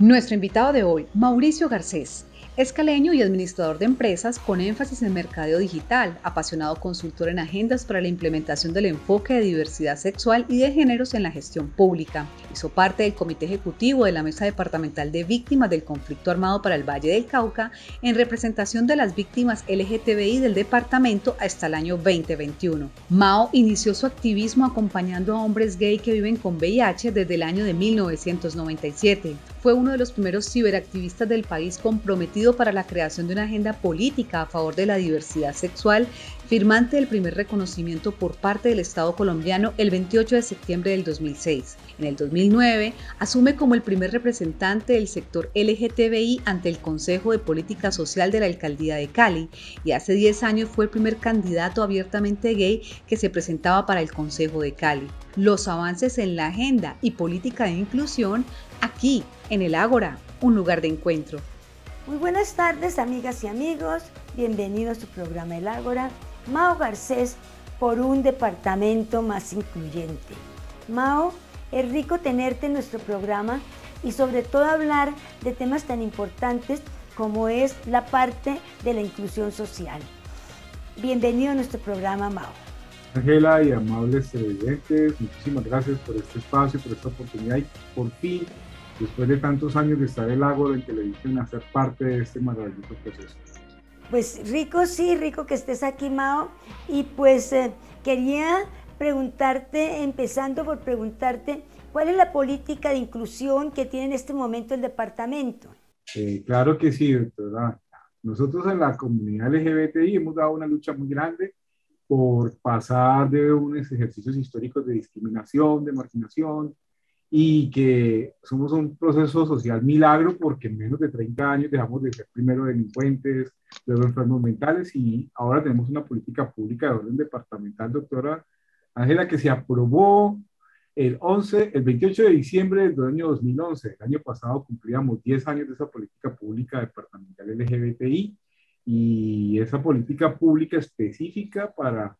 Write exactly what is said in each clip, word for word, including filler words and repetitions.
Nuestro invitado de hoy, Mauricio Garcés, es caleño y administrador de empresas con énfasis en mercadeo digital, apasionado consultor en agendas para la implementación del enfoque de diversidad sexual y de géneros en la gestión pública. Hizo parte del Comité Ejecutivo de la Mesa Departamental de Víctimas del Conflicto Armado para el Valle del Cauca en representación de las víctimas L G B T I del departamento hasta el año veinte veintiuno. Mao inició su activismo acompañando a hombres gay que viven con V I H desde el año de mil novecientos noventa y siete. Fue uno de los primeros ciberactivistas del país comprometido para la creación de una agenda política a favor de la diversidad sexual, firmante del primer reconocimiento por parte del Estado colombiano el veintiocho de septiembre del dos mil seis. En el dos mil nueve, asume como el primer representante del sector L G B T I ante el Consejo de Política Social de la Alcaldía de Cali y hace diez años fue el primer candidato abiertamente gay que se presentaba para el Consejo de Cali. Los avances en la agenda y política de inclusión aquí, en El Ágora, un lugar de encuentro. Muy buenas tardes, amigas y amigos, bienvenidos a su programa El Ágora. Mao Garcés por un departamento más incluyente. Mao, es rico tenerte en nuestro programa y sobre todo hablar de temas tan importantes como es la parte de la inclusión social. Bienvenido a nuestro programa, Mao. Ángela y amables televidentes, muchísimas gracias por este espacio, por esta oportunidad y por fin, después de tantos años de estar El Ágora en televisión, hacer parte de este maravilloso proceso. Pues rico, sí, rico que estés aquí, Mao. Y pues eh, quería preguntarte, empezando por preguntarte, ¿cuál es la política de inclusión que tiene en este momento el departamento? Eh, claro que sí, doctora. Nosotros en la comunidad L G B T I hemos dado una lucha muy grande por pasar de unos ejercicios históricos de discriminación, de marginación, y que somos un proceso social milagro porque en menos de treinta años dejamos de ser primero delincuentes, luego enfermos mentales y ahora tenemos una política pública de orden departamental, doctora Ángela, que se aprobó el, once, el veintiocho de diciembre del año dos mil once. El año pasado cumplíamos diez años de esa política pública departamental L G B T I y esa política pública específica para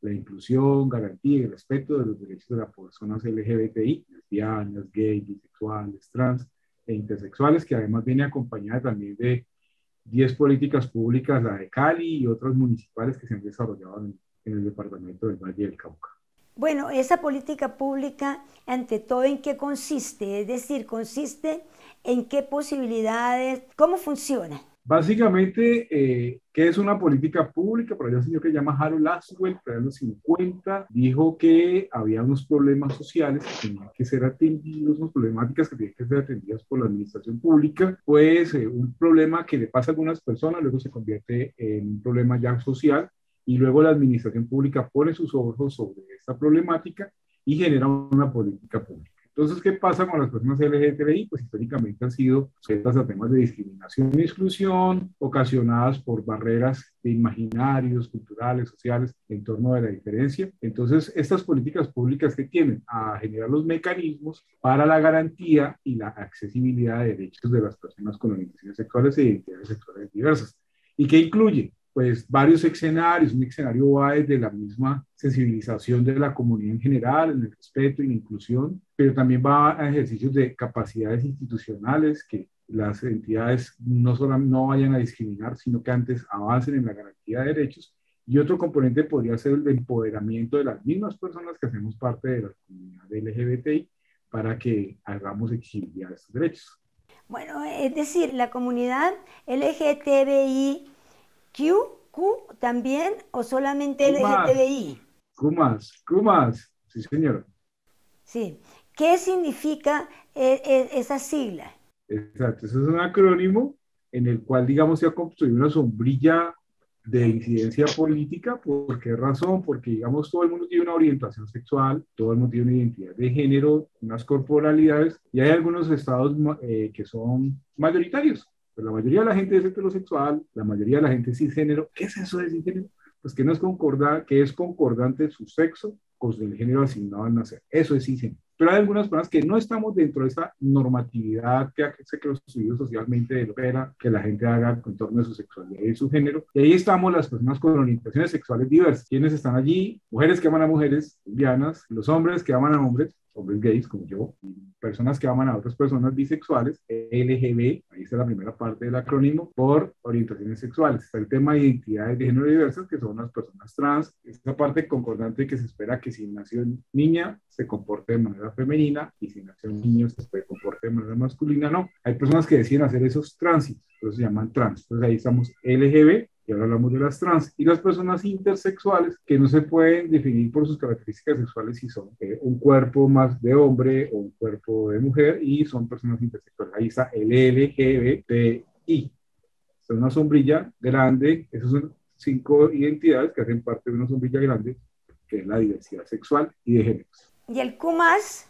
la inclusión, garantía y respeto de los derechos de las personas L G B T I, lesbianas, gays, bisexuales, trans e intersexuales, que además viene acompañada también de diez políticas públicas, la de Cali y otras municipales que se han desarrollado en, en el departamento del Valle del Cauca. Bueno, esa política pública, ante todo, ¿en qué consiste? Es decir, ¿consiste en qué posibilidades? ¿Cómo funciona? Básicamente, eh, ¿qué es una política pública? Por ahí un señor que se llama Harold Lasswell, en los cincuenta, dijo que había unos problemas sociales que tenían que ser atendidos, unas problemáticas que tenían que ser atendidas por la administración pública. Pues eh, un problema que le pasa a algunas personas, luego se convierte en un problema ya social, y luego la administración pública pone sus ojos sobre esta problemática y genera una política pública. Entonces, ¿qué pasa con las personas L G B T I? Pues históricamente han sido sujetas a temas de discriminación y exclusión ocasionadas por barreras de imaginarios, culturales, sociales, en torno a la diferencia. Entonces, estas políticas públicas que tienen a generar los mecanismos para la garantía y la accesibilidad de derechos de las personas con orientaciones sexuales e identidades sexuales diversas. ¿Y qué incluye? Pues varios escenarios, un escenario va desde la misma sensibilización de la comunidad en general, en el respeto y la inclusión, pero también va a ejercicios de capacidades institucionales que las entidades no solo no vayan a discriminar, sino que antes avancen en la garantía de derechos. Y otro componente podría ser el empoderamiento de las mismas personas que hacemos parte de la comunidad L G B T I para que hagamos exigibilidad de estos derechos. Bueno, es decir, la comunidad L G B T I Q, Q también o solamente L G B T I. Q más, Q más, sí señora. Sí. ¿Qué significa eh, eh, esa sigla? Exacto, eso es un acrónimo en el cual, digamos, se ha construido una sombrilla de incidencia política. ¿Por qué razón? Porque, digamos, todo el mundo tiene una orientación sexual, todo el mundo tiene una identidad de género, unas corporalidades, y hay algunos estados eh, que son mayoritarios. Pero la mayoría de la gente es heterosexual, la mayoría de la gente es cisgénero. ¿Qué es eso de cisgénero? Pues que no es concordante, que es concordante su sexo con el género asignado al nacer. Eso es cisgénero. Pero hay algunas personas que no estamos dentro de esa normatividad que se ha construido socialmente de lo que era que la gente haga en torno a su sexualidad y su género. Y ahí estamos las personas con orientaciones sexuales diversas. ¿Quiénes están allí? Mujeres que aman a mujeres, lesbianas, los hombres que aman a hombres, hombres gays como yo, personas que aman a otras personas bisexuales, L G B, ahí está la primera parte del acrónimo, por orientaciones sexuales. Está el tema de identidades de género diversas, que son las personas trans, esta parte concordante que se espera que si nació niña se comporte de manera femenina y si nació niño se comporte de manera masculina, no. Hay personas que deciden hacer esos tránsitos, pero se llaman trans. Entonces ahí estamos L G B, y ahora hablamos de las trans, y las personas intersexuales que no se pueden definir por sus características sexuales si son eh, un cuerpo más de hombre o un cuerpo de mujer, y son personas intersexuales. Ahí está el L G B T I. Es una sombrilla grande, esas son cinco identidades que hacen parte de una sombrilla grande, que es la diversidad sexual y de géneros. ¿Y el Q más?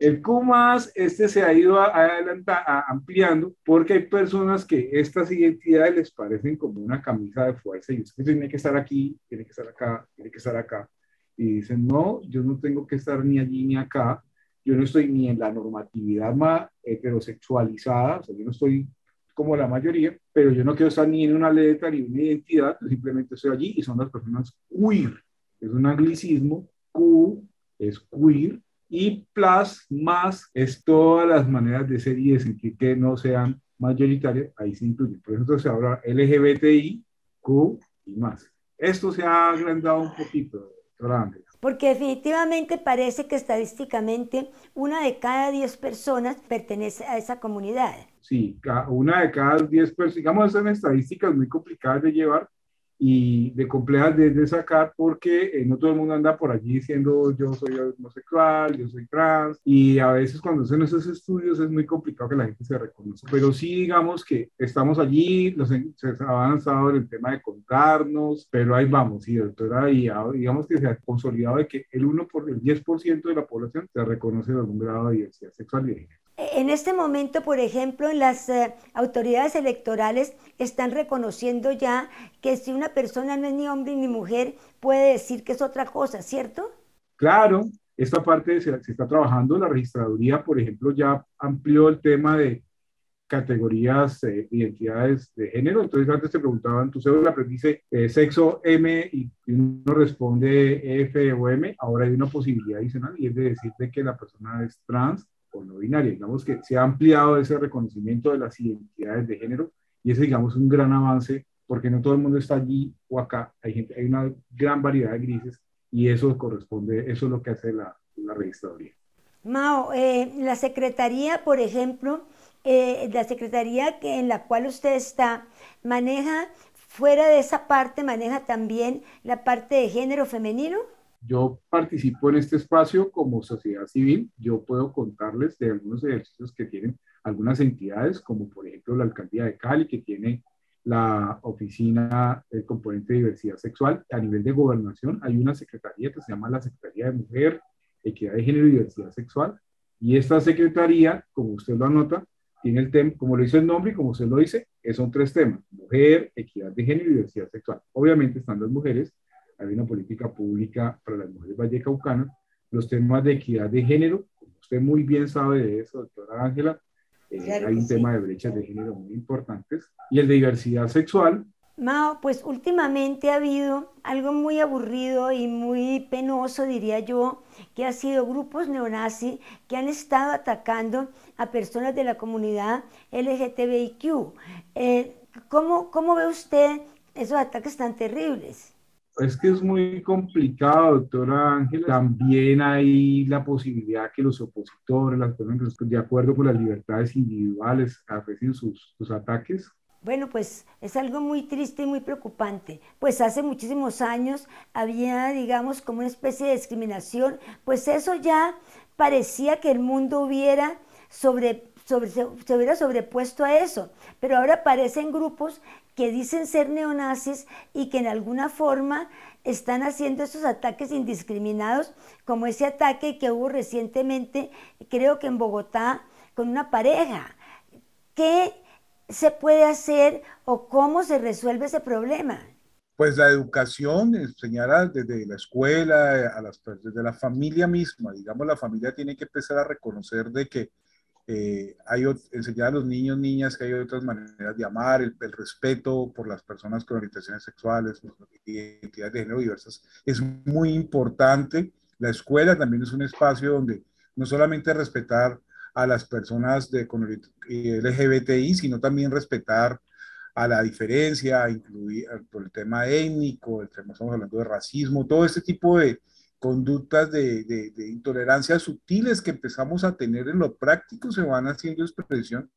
El Q más, este se ha ido adelanta, a, ampliando, porque hay personas que estas identidades les parecen como una camisa de fuerza y usted tiene que estar aquí, tiene que estar acá, tiene que estar acá. Y dicen, no, yo no tengo que estar ni allí ni acá, yo no estoy ni en la normatividad más heterosexualizada, o sea, yo no estoy como la mayoría, pero yo no quiero estar ni en una letra ni en una identidad, yo simplemente estoy allí y son las personas queer. Es un anglicismo, Q es queer, y plus, más, es todas las maneras de ser y de sentir que no sean mayoritarias, ahí se incluyen. Por eso se habla L G B T I, Q y más. Esto se ha agrandado un poquito, doctora Ángela. Porque definitivamente parece que estadísticamente una de cada diez personas pertenece a esa comunidad. Sí, una de cada diez personas, digamos, son estadísticas muy complicadas de llevar y de complejas de, de sacar, porque eh, no todo el mundo anda por allí diciendo yo soy homosexual, yo soy trans, y a veces cuando hacen esos estudios es muy complicado que la gente se reconozca, pero sí digamos que estamos allí, los, se ha avanzado en el tema de contarnos, pero ahí vamos, y doctora, y digamos que se ha consolidado de que el uno por el diez por ciento de la población se reconoce de algún grado de diversidad sexual y de género. En este momento, por ejemplo, las eh, autoridades electorales están reconociendo ya que si una persona no es ni hombre ni mujer, puede decir que es otra cosa, ¿cierto? Claro, esta parte se, se está trabajando. La registraduría, por ejemplo, ya amplió el tema de categorías, eh, identidades de género. Entonces, antes te preguntaban, tu cédula, pero dice eh, sexo M y uno responde F o M. Ahora hay una posibilidad adicional y es de decirte que la persona es trans o no binaria. Digamos que se ha ampliado ese reconocimiento de las identidades de género y ese, digamos, un gran avance, porque no todo el mundo está allí o acá, hay, gente, hay una gran variedad de grises y eso corresponde, eso es lo que hace la, la registraduría. Mao, eh, la secretaría, por ejemplo, eh, la secretaría que, en la cual usted está, maneja, fuera de esa parte, maneja también la parte de género femenino. Yo participo en este espacio como sociedad civil, yo puedo contarles de algunos ejercicios que tienen algunas entidades, como por ejemplo la Alcaldía de Cali, que tiene la oficina del componente de diversidad sexual. A nivel de gobernación hay una secretaría que se llama la Secretaría de Mujer, Equidad de Género y Diversidad Sexual, y esta secretaría, como usted lo anota, tiene el tema, como lo hizo el nombre y como usted lo dice, son tres temas: mujer, equidad de género y diversidad sexual. Obviamente están las mujeres, hay una política pública para las mujeres vallecaucanas, los temas de equidad de género, como usted muy bien sabe de eso, doctora Ángela, eh, claro hay un sí. tema de brechas de género muy importantes, y el de diversidad sexual. Mao, pues últimamente ha habido algo muy aburrido y muy penoso, diría yo, que ha sido grupos neonazis que han estado atacando a personas de la comunidad L G B T I Q. Eh, ¿cómo, ¿Cómo ve usted esos ataques tan terribles? Es que es muy complicado, doctora Ángela. También hay la posibilidad que los opositores, las personas que están de acuerdo con las libertades individuales, hacen sus, sus ataques. Bueno, pues es algo muy triste y muy preocupante. Pues hace muchísimos años había, digamos, como una especie de discriminación. Pues eso ya parecía que el mundo hubiera sobre, sobre, se, se hubiera sobrepuesto a eso. Pero ahora aparecen grupos que dicen ser neonazis y que en alguna forma están haciendo esos ataques indiscriminados, como ese ataque que hubo recientemente, creo que en Bogotá, con una pareja. ¿Qué se puede hacer o cómo se resuelve ese problema? Pues la educación, enseñar desde la escuela, a las, desde la familia misma. Digamos, la familia tiene que empezar a reconocer de que Eh, hay, enseñar a los niños, niñas, que hay otras maneras de amar, el, el respeto por las personas con orientaciones sexuales, identidades de género diversas, es muy importante. La escuela también es un espacio donde no solamente respetar a las personas de, con L G B T I, sino también respetar a la diferencia, incluir por el tema étnico, el tema, estamos hablando de racismo, todo este tipo de conductas de, de, de intolerancias sutiles que empezamos a tener en lo práctico se van haciendo expresión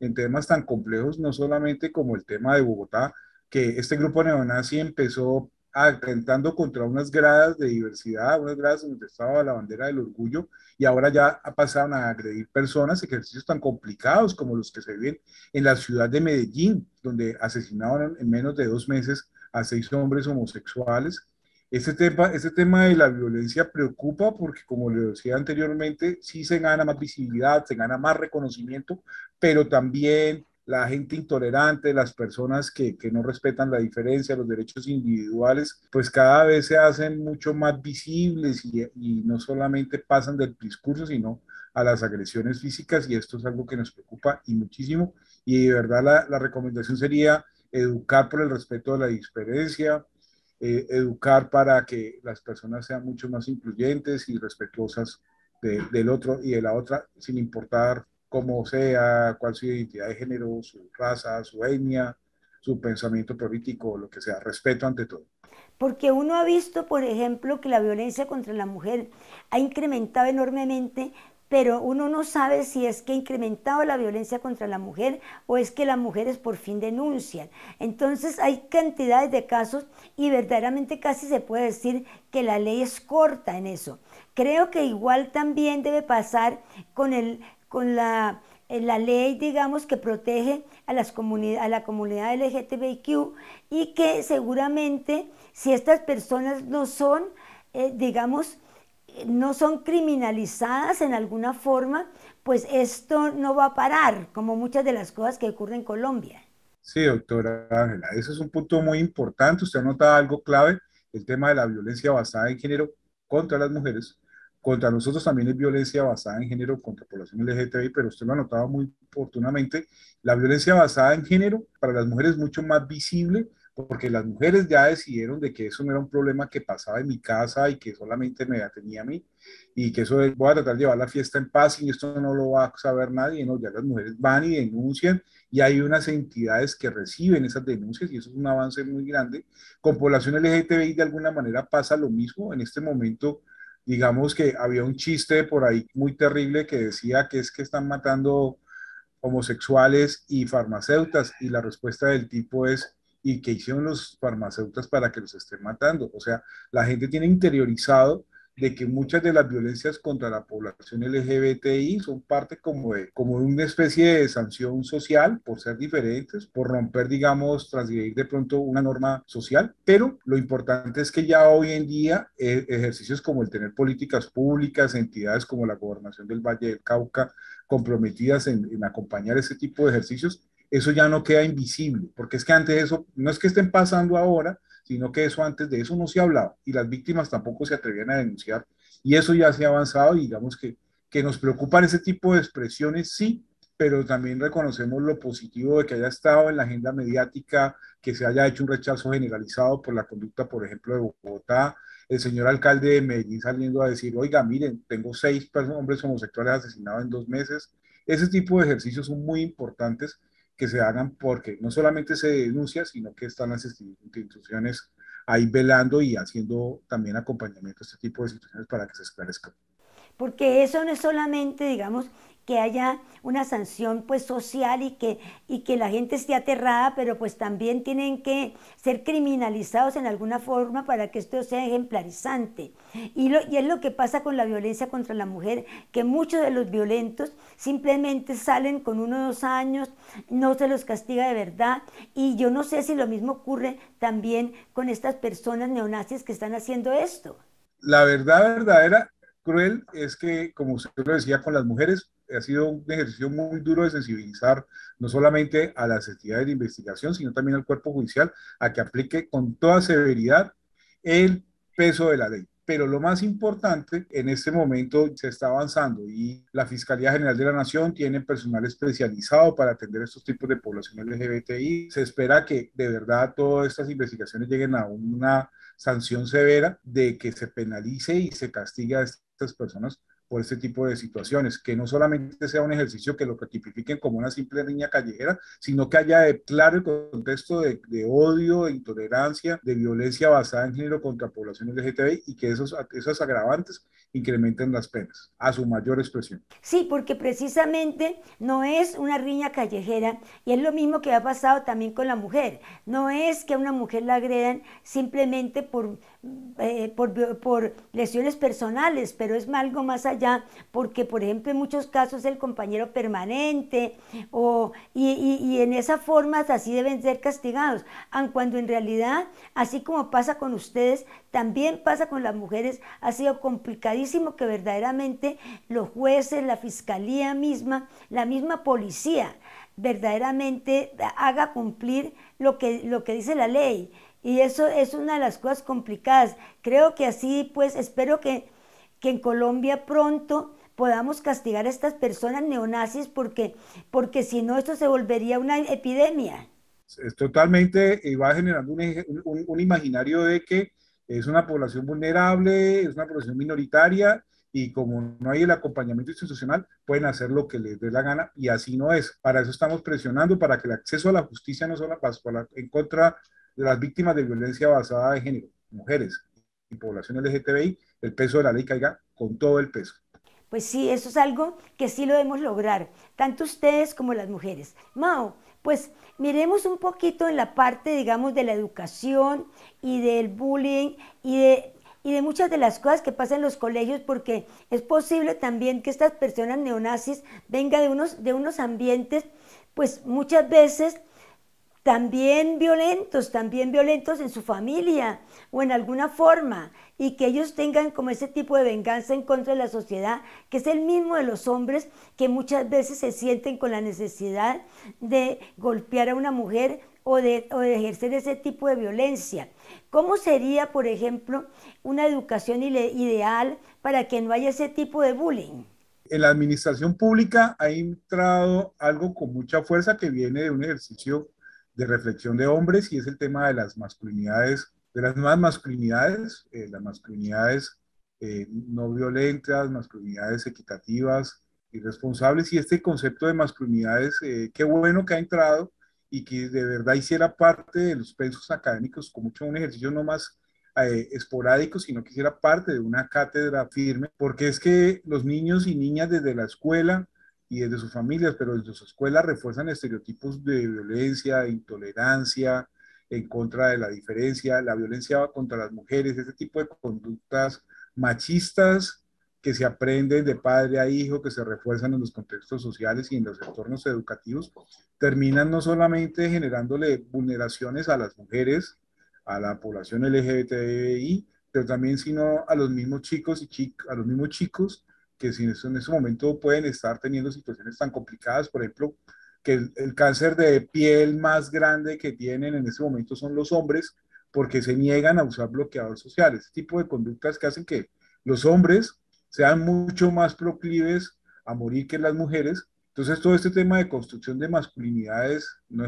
en temas tan complejos, no solamente como el tema de Bogotá, que este grupo neonazi empezó atentando contra unas gradas de diversidad, unas gradas donde estaba la bandera del orgullo, y ahora ya pasaron a agredir personas, ejercicios tan complicados como los que se ven en la ciudad de Medellín, donde asesinaron en menos de dos meses a seis hombres homosexuales. Este tema, este tema de la violencia preocupa porque, como le decía anteriormente, sí se gana más visibilidad, se gana más reconocimiento, pero también la gente intolerante, las personas que, que no respetan la diferencia, los derechos individuales, pues cada vez se hacen mucho más visibles y, y no solamente pasan del discurso, sino a las agresiones físicas, y esto es algo que nos preocupa y muchísimo, y de verdad la, la recomendación sería educar por el respeto de la diferencia, eh, educar para que las personas sean mucho más incluyentes y respetuosas de, del otro y de la otra, sin importar como sea, cuál su identidad de género, su raza, su etnia, su pensamiento político, lo que sea, respeto ante todo. Porque uno ha visto, por ejemplo, que la violencia contra la mujer ha incrementado enormemente, pero uno no sabe si es que ha incrementado la violencia contra la mujer o es que las mujeres por fin denuncian. Entonces hay cantidades de casos y verdaderamente casi se puede decir que la ley es corta en eso. Creo que igual también debe pasar con el... con la, la ley, digamos, que protege a, las comuni- a la comunidad L G B T I Q, y que seguramente si estas personas no son, eh, digamos, no son criminalizadas en alguna forma, pues esto no va a parar, como muchas de las cosas que ocurren en Colombia. Sí, doctora Ángela, ese es un punto muy importante. Usted anota algo clave, el tema de la violencia basada en género contra las mujeres. Contra nosotros también es violencia basada en género contra población L G B T I, pero usted lo ha notado muy oportunamente. La violencia basada en género para las mujeres es mucho más visible, porque las mujeres ya decidieron de que eso no era un problema que pasaba en mi casa y que solamente me atenía a mí, y que eso es, voy a tratar de llevar la fiesta en paz y esto no lo va a saber nadie. No, ya las mujeres van y denuncian, y hay unas entidades que reciben esas denuncias, y eso es un avance muy grande. Con población L G B T I de alguna manera pasa lo mismo. En este momento, digamos que había un chiste por ahí muy terrible que decía que es que están matando homosexuales y farmacéutas, y la respuesta del tipo es, ¿y qué hicieron los farmacéutas para que los estén matando? O sea, la gente tiene interiorizado de que muchas de las violencias contra la población L G B T I son parte como de, como de una especie de sanción social por ser diferentes, por romper, digamos, transgredir de pronto una norma social, pero lo importante es que ya hoy en día eh, ejercicios como el tener políticas públicas, entidades como la Gobernación del Valle del Cauca comprometidas en, en acompañar ese tipo de ejercicios, eso ya no queda invisible, porque es que antes eso, no es que estén pasando ahora, sino que eso antes de eso no se hablaba, y las víctimas tampoco se atrevían a denunciar, y eso ya se ha avanzado, y digamos que, que nos preocupan ese tipo de expresiones, sí, pero también reconocemos lo positivo de que haya estado en la agenda mediática, que se haya hecho un rechazo generalizado por la conducta, por ejemplo, de Bogotá, el señor alcalde de Medellín saliendo a decir, oiga, miren, tengo seis hombres homosexuales asesinados en dos meses, ese tipo de ejercicios son muy importantes, que se hagan, porque no solamente se denuncia, sino que están las instituciones ahí velando y haciendo también acompañamiento a este tipo de situaciones para que se esclarezcan. Porque eso no es solamente, digamos, que haya una sanción pues social y que, y que la gente esté aterrada, pero pues también tienen que ser criminalizados en alguna forma para que esto sea ejemplarizante. Y, lo, y es lo que pasa con la violencia contra la mujer, que muchos de los violentos simplemente salen con uno o dos años, no se los castiga de verdad, y yo no sé si lo mismo ocurre también con estas personas neonazis que están haciendo esto. La verdad verdadera cruel es que, como usted lo decía, con las mujeres ha sido un ejercicio muy duro de sensibilizar no solamente a las entidades de investigación, sino también al cuerpo judicial, a que aplique con toda severidad el peso de la ley. Pero lo más importante, en este momento se está avanzando, y la Fiscalía General de la Nación tiene personal especializado para atender estos tipos de población L G B T I. Se espera que de verdad todas estas investigaciones lleguen a una sanción severa, de que se penalice y se castigue a estas personas por este tipo de situaciones, que no solamente sea un ejercicio que lo tipifiquen como una simple riña callejera, sino que haya de claro el contexto de, de odio, de intolerancia, de violencia basada en género contra población L G B T I y que esos, esos agravantes incrementen las penas a su mayor expresión. Sí, porque precisamente no es una riña callejera y es lo mismo que ha pasado también con la mujer. No es que a una mujer la agredan simplemente por, eh, por, por lesiones personales, pero es algo más allá, porque por ejemplo en muchos casos el compañero permanente o, y, y, y en esas formas así deben ser castigados, aun cuando en realidad, así como pasa con ustedes, también pasa con las mujeres. Ha sido complicadísimo que verdaderamente los jueces, la fiscalía misma, la misma policía verdaderamente haga cumplir lo que, lo que dice la ley, y eso es una de las cosas complicadas. Creo que así pues espero que que en Colombia pronto podamos castigar a estas personas neonazis, porque, porque si no esto se volvería una epidemia. Es totalmente, y va generando un, un, un imaginario de que es una población vulnerable, es una población minoritaria, y como no hay el acompañamiento institucional, pueden hacer lo que les dé la gana, y así no es. Para eso estamos presionando, para que el acceso a la justicia no solo pase en contra de las víctimas de violencia basada en género, mujeres y población L G B T I, el peso de la ley caiga con todo el peso. Pues sí, eso es algo que sí lo debemos lograr, tanto ustedes como las mujeres. Mao, pues miremos un poquito en la parte, digamos, de la educación y del bullying y de, y de muchas de las cosas que pasan en los colegios, porque es posible también que estas personas neonazis vengan de unos, de unos ambientes, pues muchas veces también violentos, también violentos en su familia o en alguna forma, y que ellos tengan como ese tipo de venganza en contra de la sociedad, que es el mismo de los hombres que muchas veces se sienten con la necesidad de golpear a una mujer o de, o de ejercer ese tipo de violencia. ¿Cómo sería, por ejemplo, una educación ideal para que no haya ese tipo de bullying? En la administración pública ha entrado algo con mucha fuerza que viene de un ejercicio de reflexión de hombres, y es el tema de las masculinidades, de las nuevas masculinidades, eh, las masculinidades eh, no violentas, masculinidades equitativas y responsables, y este concepto de masculinidades, eh, qué bueno que ha entrado, y que de verdad hiciera parte de los pensos académicos, con mucho un ejercicio no más eh, esporádico, sino que hiciera parte de una cátedra firme, porque es que los niños y niñas desde la escuela y desde sus familias, pero desde sus escuelas refuerzan estereotipos de violencia, de intolerancia, en contra de la diferencia, la violencia contra las mujeres, ese tipo de conductas machistas que se aprenden de padre a hijo, que se refuerzan en los contextos sociales y en los entornos educativos, terminan no solamente generándole vulneraciones a las mujeres, a la población L G B T I, pero también sino a los mismos chicos y chicas, a los mismos chicos, que si en ese, en ese momento pueden estar teniendo situaciones tan complicadas, por ejemplo, que el, el cáncer de piel más grande que tienen en ese momento son los hombres, porque se niegan a usar bloqueadores sociales, este tipo de conductas que hacen que los hombres sean mucho más proclives a morir que las mujeres. Entonces todo este tema de construcción de masculinidades, no,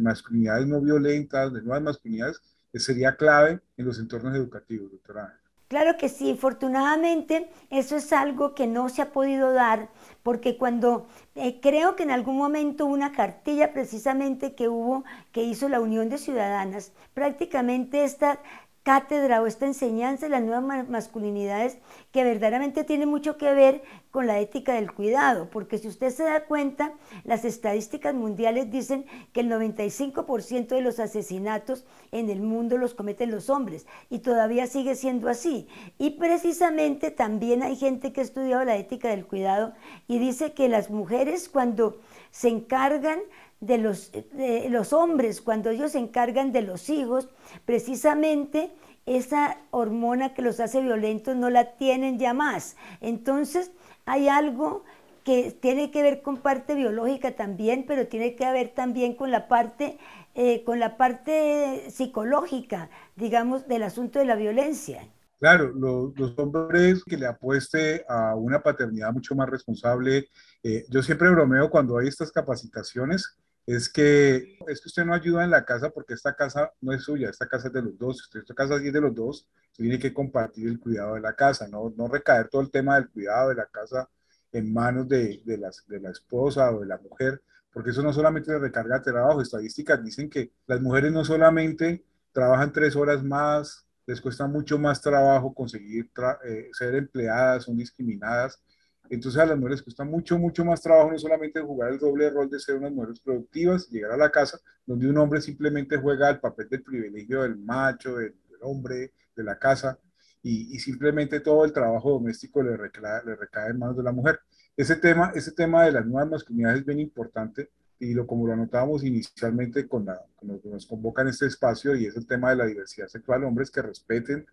masculinidades no violentas, de nuevas masculinidades, sería clave en los entornos educativos, doctora. Claro que sí, afortunadamente eso es algo que no se ha podido dar, porque cuando eh, creo que en algún momento una cartilla precisamente que hubo, que hizo la Unión de Ciudadanas, prácticamente esta cátedra o esta enseñanza de las nuevas masculinidades, que verdaderamente tiene mucho que ver con la ética del cuidado, porque si usted se da cuenta, las estadísticas mundiales dicen que el noventa y cinco por ciento de los asesinatos en el mundo los cometen los hombres, y todavía sigue siendo así. Y precisamente también hay gente que ha estudiado la ética del cuidado y dice que las mujeres, cuando se encargan de los, de los hombres, cuando ellos se encargan de los hijos, precisamente esa hormona que los hace violentos no la tienen ya más. Entonces hay algo que tiene que ver con parte biológica también, pero tiene que ver también con la parte, eh, con la parte psicológica, digamos, del asunto de la violencia. Claro, los, los hombres que le apueste a una paternidad mucho más responsable. Eh, yo siempre bromeo cuando hay estas capacitaciones es que, es que usted no ayuda en la casa porque esta casa no es suya, esta casa es de los dos, usted, esta casa sí es de los dos, usted tiene que compartir el cuidado de la casa, no, no recaer todo el tema del cuidado de la casa en manos de, de, las, de la esposa o de la mujer, porque eso no solamente le recarga trabajo. Estadísticas dicen que las mujeres no solamente trabajan tres horas más, les cuesta mucho más trabajo conseguir tra eh, ser empleadas, son discriminadas. Entonces a las mujeres les cuesta mucho, mucho más trabajo no solamente jugar el doble rol de ser unas mujeres productivas, llegar a la casa, donde un hombre simplemente juega el papel del privilegio del macho, del, del hombre, de la casa, y, y simplemente todo el trabajo doméstico le, le recae en manos de la mujer. Ese tema, ese tema de las nuevas masculinidades es bien importante, y lo, como lo anotábamos inicialmente con, la, con lo que nos convoca en este espacio, y es el tema de la diversidad sexual, hombres que respeten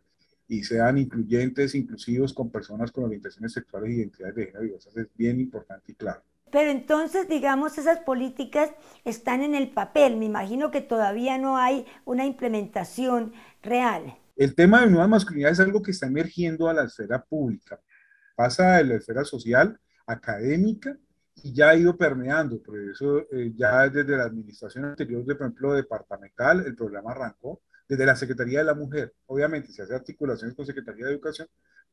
y sean incluyentes, inclusivos con personas con orientaciones sexuales e identidades de género diversas, es bien importante y claro. Pero entonces, digamos, esas políticas están en el papel, me imagino que todavía no hay una implementación real. El tema de nuevas masculinidades es algo que está emergiendo a la esfera pública, pasa de la esfera social, académica, y ya ha ido permeando, por eso eh, ya desde la administración anterior, de, por ejemplo, departamental, el programa arrancó, desde la Secretaría de la Mujer, obviamente se hace articulaciones con Secretaría de Educación,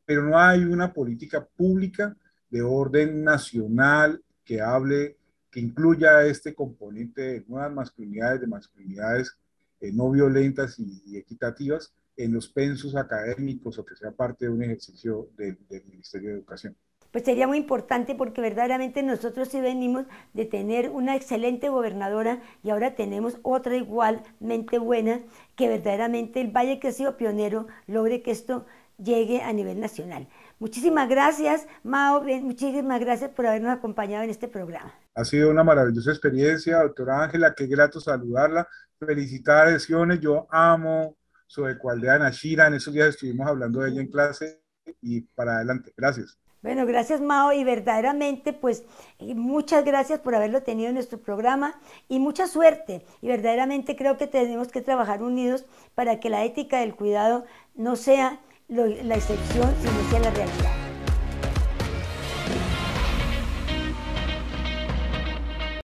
pero no hay una política pública de orden nacional que hable, que incluya este componente de nuevas masculinidades, de masculinidades eh, no violentas y, y equitativas en los pensos académicos o que sea parte de un ejercicio del, del Ministerio de Educación. Pues sería muy importante porque verdaderamente nosotros sí venimos de tener una excelente gobernadora y ahora tenemos otra igualmente buena, que verdaderamente el Valle, que ha sido pionero, logre que esto llegue a nivel nacional. Muchísimas gracias, Mao, muchísimas gracias por habernos acompañado en este programa. Ha sido una maravillosa experiencia, doctora Ángela, qué grato saludarla, felicitaciones, yo amo su ecualdea Nashira, en esos días estuvimos hablando de ella en clase y para adelante, gracias. Bueno, gracias Mao, y verdaderamente pues muchas gracias por haberlo tenido en nuestro programa y mucha suerte, y verdaderamente creo que tenemos que trabajar unidos para que la ética del cuidado no sea lo, la excepción, sino sea la realidad.